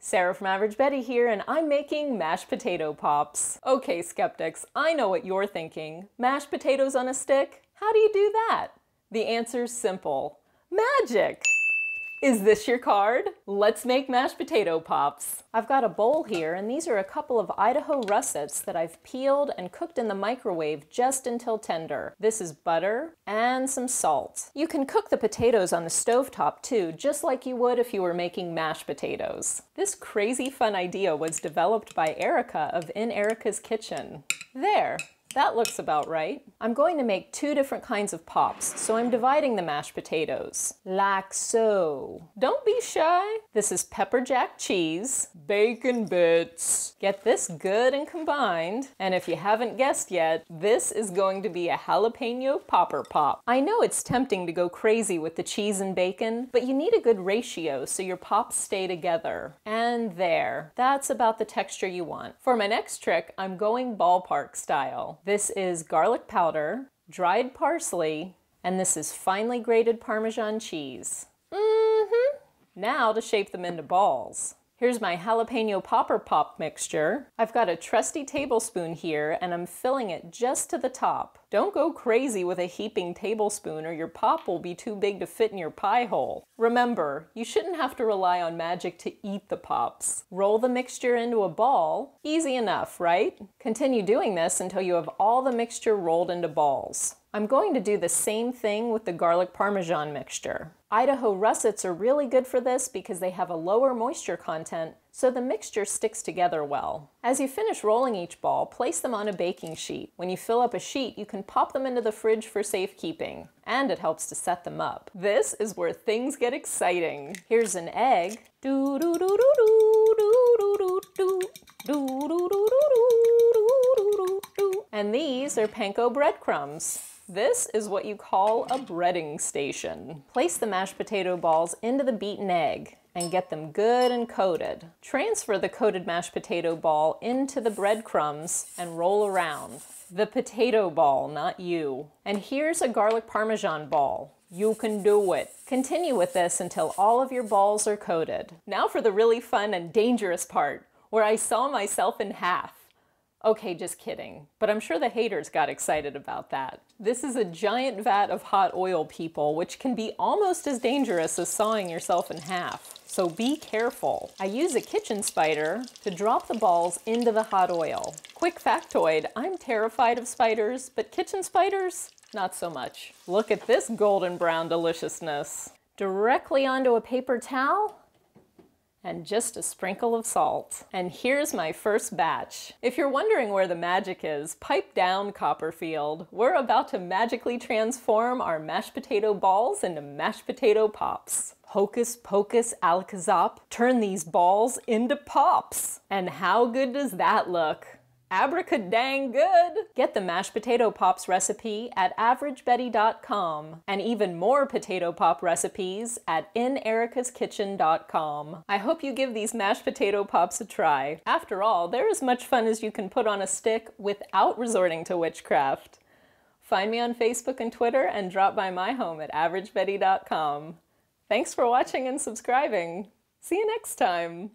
Sarah from Average Betty here, and I'm making mashed potato pops. Okay, skeptics, I know what you're thinking. Mashed potatoes on a stick? How do you do that? The answer's simple. Magic! Is this your card? Let's make mashed potato pops. I've got a bowl here, and these are a couple of Idaho russets that I've peeled and cooked in the microwave just until tender. This is butter and some salt. You can cook the potatoes on the stovetop too, just like you would if you were making mashed potatoes. This crazy fun idea was developed by Erika of In Erika's Kitchen. There. That looks about right. I'm going to make two different kinds of pops, so I'm dividing the mashed potatoes. Like so. Don't be shy. This is pepper jack cheese, bacon bits. Get this good and combined. And if you haven't guessed yet, this is going to be a jalapeño popper pop. I know it's tempting to go crazy with the cheese and bacon, but you need a good ratio so your pops stay together. And there. That's about the texture you want. For my next trick, I'm going ballpark style. This is garlic powder, dried parsley, and this is finely grated Parmesan cheese. Now to shape them into balls. Here's my jalapeño popper pop mixture. I've got a trusty tablespoon here, and I'm filling it just to the top. Don't go crazy with a heaping tablespoon or your pop will be too big to fit in your pie hole. Remember, you shouldn't have to rely on magic to eat the pops. Roll the mixture into a ball. Easy enough, right? Continue doing this until you have all the mixture rolled into balls. I'm going to do the same thing with the garlic Parmesan mixture. Idaho russets are really good for this because they have a lower moisture content, so the mixture sticks together well. As you finish rolling each ball, place them on a baking sheet. When you fill up a sheet, you can pop them into the fridge for safekeeping, and it helps to set them up. This is where things get exciting. Here's an egg. And these are panko breadcrumbs. This is what you call a breading station. Place the mashed potato balls into the beaten egg and get them good and coated. Transfer the coated mashed potato ball into the breadcrumbs and roll around. The potato ball, not you. And here's a garlic Parmesan ball. You can do it. Continue with this until all of your balls are coated. Now for the really fun and dangerous part, where I saw myself in half. Okay, just kidding, but I'm sure the haters got excited about that. This is a giant vat of hot oil, people, which can be almost as dangerous as sawing yourself in half. So be careful. I use a kitchen spider to drop the balls into the hot oil. Quick factoid, I'm terrified of spiders, but kitchen spiders, not so much. Look at this golden brown deliciousness. Directly onto a paper towel, and just a sprinkle of salt. And here's my first batch. If you're wondering where the magic is, pipe down, Copperfield. We're about to magically transform our mashed potato balls into mashed potato pops. Hocus pocus alakazop, turn these balls into pops. And how good does that look? Abracadang good! Get the mashed potato pops recipe at averagebetty.com and even more potato pop recipes at inerikaskitchen.com. I hope you give these mashed potato pops a try. After all, they're as much fun as you can put on a stick without resorting to witchcraft. Find me on Facebook and Twitter and drop by my home at averagebetty.com. Thanks for watching and subscribing. See you next time!